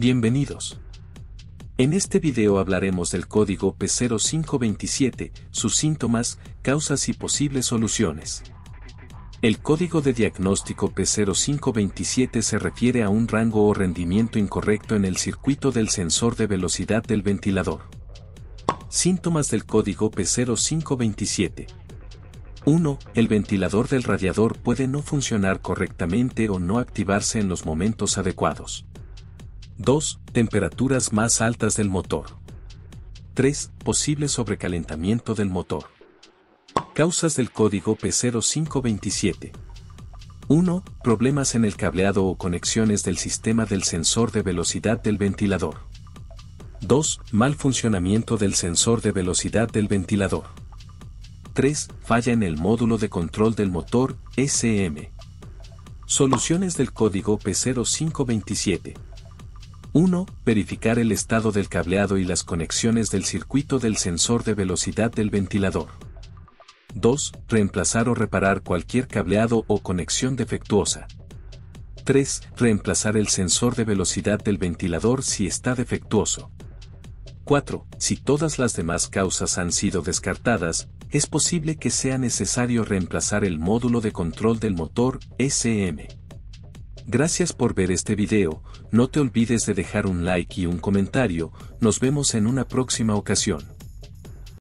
Bienvenidos. En este video hablaremos del código P0527, sus síntomas, causas y posibles soluciones. El código de diagnóstico P0527 se refiere a un rango o rendimiento incorrecto en el circuito del sensor de velocidad del ventilador. Síntomas del código P0527. 1. El ventilador del radiador puede no funcionar correctamente o no activarse en los momentos adecuados. 2. Temperaturas más altas del motor. 3. Posible sobrecalentamiento del motor. Causas del código P0527. 1. Problemas en el cableado o conexiones del sistema del sensor de velocidad del ventilador. 2. Mal funcionamiento del sensor de velocidad del ventilador. 3. Falla en el módulo de control del motor, SM. Soluciones del código P0527. 1. Verificar el estado del cableado y las conexiones del circuito del sensor de velocidad del ventilador. 2. Reemplazar o reparar cualquier cableado o conexión defectuosa. 3. Reemplazar el sensor de velocidad del ventilador si está defectuoso. 4. Si todas las demás causas han sido descartadas, es posible que sea necesario reemplazar el módulo de control del motor, SM. Gracias por ver este video, no te olvides de dejar un like y un comentario, nos vemos en una próxima ocasión.